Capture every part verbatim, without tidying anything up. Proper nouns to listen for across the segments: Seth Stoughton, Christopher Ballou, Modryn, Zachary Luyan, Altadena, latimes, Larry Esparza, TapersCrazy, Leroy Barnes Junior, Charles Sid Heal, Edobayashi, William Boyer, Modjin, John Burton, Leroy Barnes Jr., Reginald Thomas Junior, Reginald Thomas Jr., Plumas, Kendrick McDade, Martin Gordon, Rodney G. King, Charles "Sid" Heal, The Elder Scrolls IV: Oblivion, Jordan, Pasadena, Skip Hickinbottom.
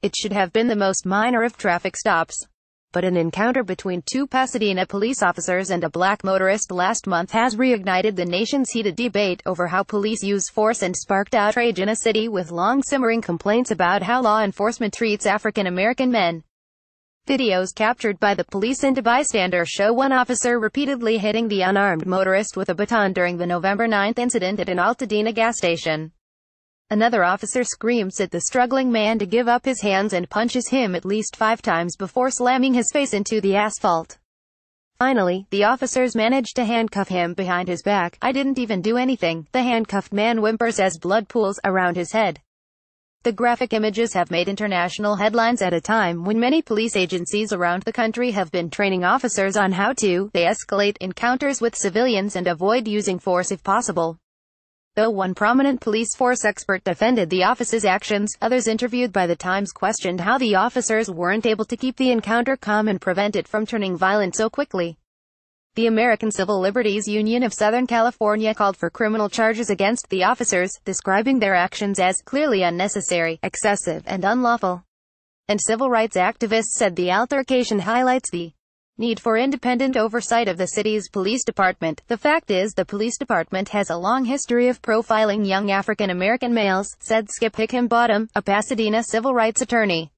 It should have been the most minor of traffic stops, but an encounter between two Pasadena police officers and a black motorist last month has reignited the nation's heated debate over how police use force and sparked outrage in a city with long-simmering complaints about how law enforcement treats African-American men. Videos captured by the police and a bystander show one officer repeatedly hitting the unarmed motorist with a baton during the November ninth incident at an Altadena gas station. Another officer screams at the struggling man to give up his hands and punches him at least five times before slamming his face into the asphalt. Finally, the officers managed to handcuff him behind his back. "I didn't even do anything," the handcuffed man whimpers as blood pools around his head. The graphic images have made international headlines at a time when many police agencies around the country have been training officers on how to de-escalate encounters with civilians and avoid using force if possible. Though one prominent police force expert defended the office's actions, others interviewed by The Times questioned how the officers weren't able to keep the encounter calm and prevent it from turning violent so quickly. The American Civil Liberties Union of Southern California called for criminal charges against the officers, describing their actions as clearly unnecessary, excessive, and unlawful. And civil rights activists said the altercation highlights the need for independent oversight of the city's police department. The fact is the police department has a long history of profiling young African-American males, said Skip Hickinbottom, a Pasadena civil rights attorney.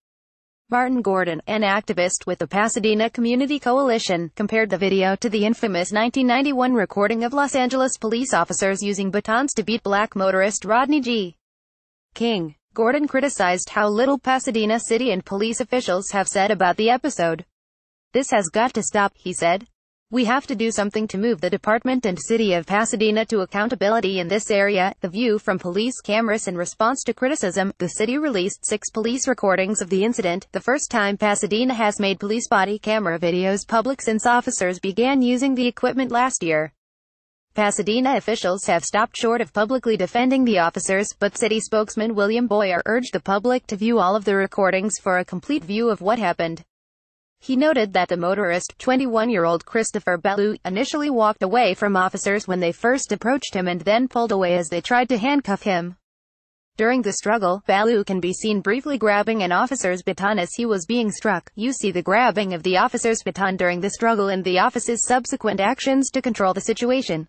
Martin Gordon, an activist with the Pasadena Community Coalition, compared the video to the infamous nineteen ninety-one recording of Los Angeles police officers using batons to beat black motorist Rodney G. King. Gordon criticized how little Pasadena city and police officials have said about the episode. "This has got to stop," he said. "We have to do something to move the department and city of Pasadena to accountability in this area." The View from police cameras. In response to criticism, the city released six police recordings of the incident, the first time Pasadena has made police body camera videos public since officers began using the equipment last year. Pasadena officials have stopped short of publicly defending the officers, but city spokesman William Boyer urged the public to view all of the recordings for a complete view of what happened. He noted that the motorist, twenty-one-year-old Christopher Ballou, initially walked away from officers when they first approached him and then pulled away as they tried to handcuff him. During the struggle, Ballou can be seen briefly grabbing an officer's baton as he was being struck. "You see the grabbing of the officer's baton during the struggle and the office's subsequent actions to control the situation,"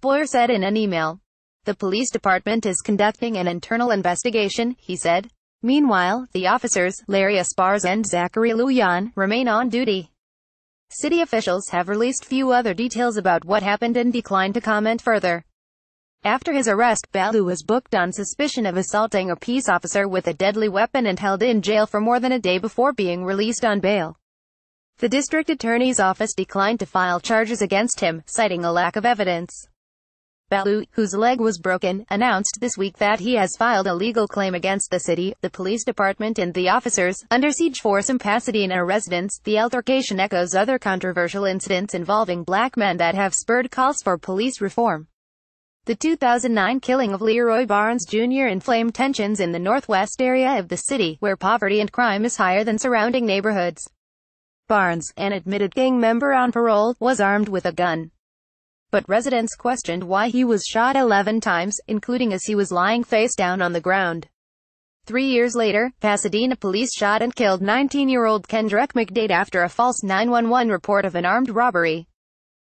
Boyer said in an email. "The police department is conducting an internal investigation," he said. Meanwhile, the officers, Larry Esparza and Zachary Luyan, remain on duty. City officials have released few other details about what happened and declined to comment further. After his arrest, Ballou was booked on suspicion of assaulting a peace officer with a deadly weapon and held in jail for more than a day before being released on bail. The district attorney's office declined to file charges against him, citing a lack of evidence. Ballou, whose leg was broken, announced this week that he has filed a legal claim against the city, the police department and the officers, under siege for some Pasadena residents. The altercation echoes other controversial incidents involving black men that have spurred calls for police reform. The two thousand nine killing of Leroy Barnes Junior inflamed tensions in the northwest area of the city, where poverty and crime is higher than surrounding neighborhoods. Barnes, an admitted gang member on parole, was armed with a gun, but residents questioned why he was shot eleven times, including as he was lying face down on the ground. Three years later, Pasadena police shot and killed nineteen-year-old Kendrick McDade after a false nine one one report of an armed robbery.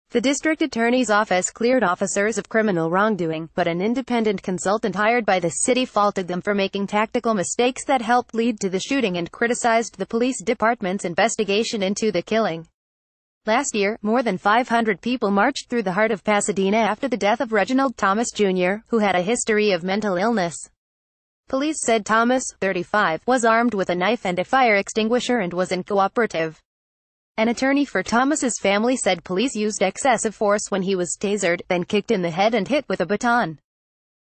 The district attorney's office cleared officers of criminal wrongdoing, but an independent consultant hired by the city faulted them for making tactical mistakes that helped lead to the shooting and criticized the police department's investigation into the killing. Last year, more than five hundred people marched through the heart of Pasadena after the death of Reginald Thomas Junior, who had a history of mental illness. Police said Thomas, thirty-five, was armed with a knife and a fire extinguisher and wasn't cooperative. An attorney for Thomas's family said police used excessive force when he was tasered, then kicked in the head and hit with a baton.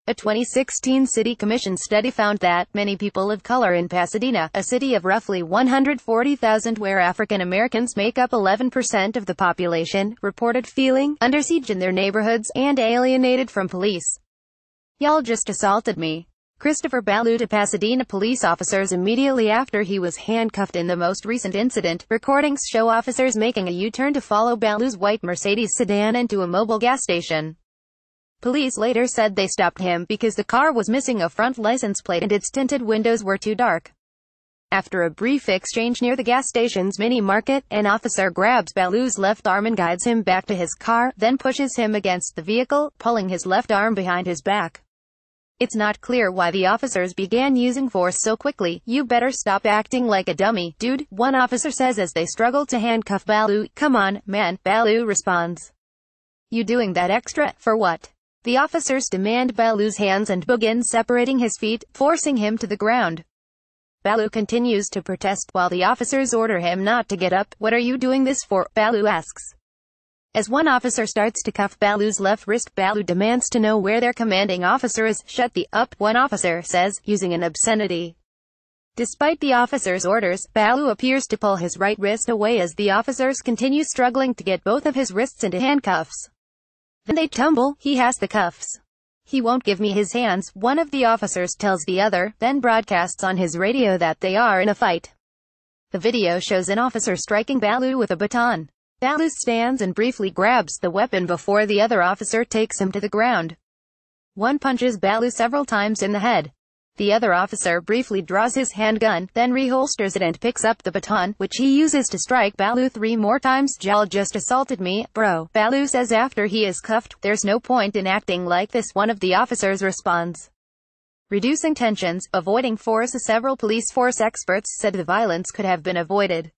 A twenty sixteen City Commission study found that many people of color in Pasadena, a city of roughly one hundred forty thousand where African Americans make up eleven percent of the population, reported feeling under siege in their neighborhoods and alienated from police. "Y'all just assaulted me." Christopher Ballou to Pasadena police officers immediately after he was handcuffed in the most recent incident. Recordings show officers making a U-turn to follow Ballou's white Mercedes sedan into a mobile gas station. Police later said they stopped him because the car was missing a front license plate and its tinted windows were too dark. After a brief exchange near the gas station's mini-market, an officer grabs Ballou's left arm and guides him back to his car, then pushes him against the vehicle, pulling his left arm behind his back. It's not clear why the officers began using force so quickly. "You better stop acting like a dummy, dude," one officer says as they struggle to handcuff Ballou. "Come on, man," Ballou responds. "You doing that extra for what?" The officers demand Ballou's hands and begin separating his feet, forcing him to the ground. Ballou continues to protest, while the officers order him not to get up. "What are you doing this for?" Ballou asks. As one officer starts to cuff Ballou's left wrist, Ballou demands to know where their commanding officer is. "Shut the up," one officer says, using an obscenity. Despite the officer's orders, Ballou appears to pull his right wrist away as the officers continue struggling to get both of his wrists into handcuffs. Then they tumble. "He has the cuffs. He won't give me his hands," one of the officers tells the other, then broadcasts on his radio that they are in a fight. The video shows an officer striking Ballou with a baton. Ballou stands and briefly grabs the weapon before the other officer takes him to the ground. One punches Ballou several times in the head. The other officer briefly draws his handgun, then reholsters it and picks up the baton, which he uses to strike Ballou three more times. "Y'all just assaulted me, bro," Ballou says after he is cuffed. "There's no point in acting like this," one of the officers responds. Reducing tensions, avoiding force. Several police force experts said the violence could have been avoided.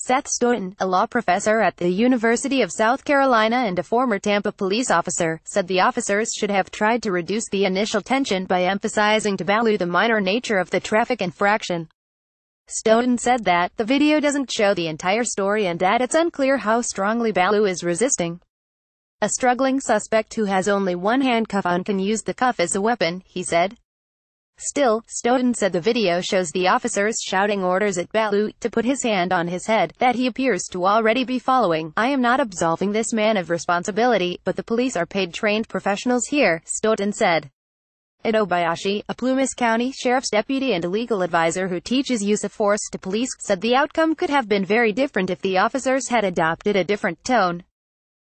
Seth Stoughton, a law professor at the University of South Carolina and a former Tampa police officer, said the officers should have tried to reduce the initial tension by emphasizing to Ballou the minor nature of the traffic infraction. Stoughton said that the video doesn't show the entire story and that it's unclear how strongly Ballou is resisting. "A struggling suspect who has only one handcuff on can use the cuff as a weapon," he said. Still, Stoughton said the video shows the officers shouting orders at Ballou to put his hand on his head, that he appears to already be following. "I am not absolving this man of responsibility, but the police are paid trained professionals here," Stoughton said. Edobayashi, a Plumas County Sheriff's deputy and a legal advisor who teaches use of force to police, said the outcome could have been very different if the officers had adopted a different tone.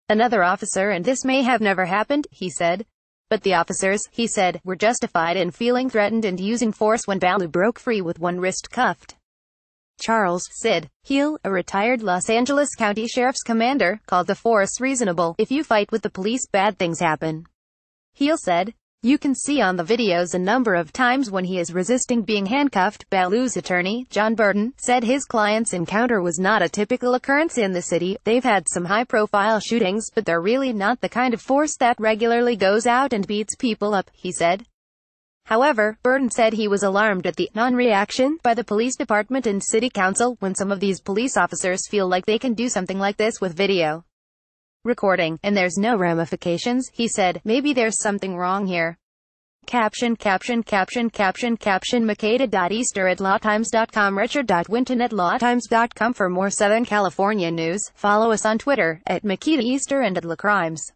"Another officer and this may have never happened," he said. But the officers, he said, were justified in feeling threatened and using force when Ballou broke free with one wrist cuffed. Charles "Sid" Heal, a retired Los Angeles County Sheriff's commander, called the force reasonable. "If you fight with the police, bad things happen," Heal said. "You can see on the videos a number of times when he is resisting being handcuffed." Ballou's attorney, John Burton, said his client's encounter was not a typical occurrence in the city. "They've had some high-profile shootings, but they're really not the kind of force that regularly goes out and beats people up," he said. However, Burton said he was alarmed at the non-reaction by the police department and city council when some of these police officers feel like they can do something like this with video recording, and there's no ramifications. He said, "Maybe there's something wrong here." Caption Caption Caption Caption Caption Makeda.Easter at latimes dot com Richard.Winton at latimes dot com For more Southern California news, follow us on Twitter, at Makeda Easter and at LaCrimes.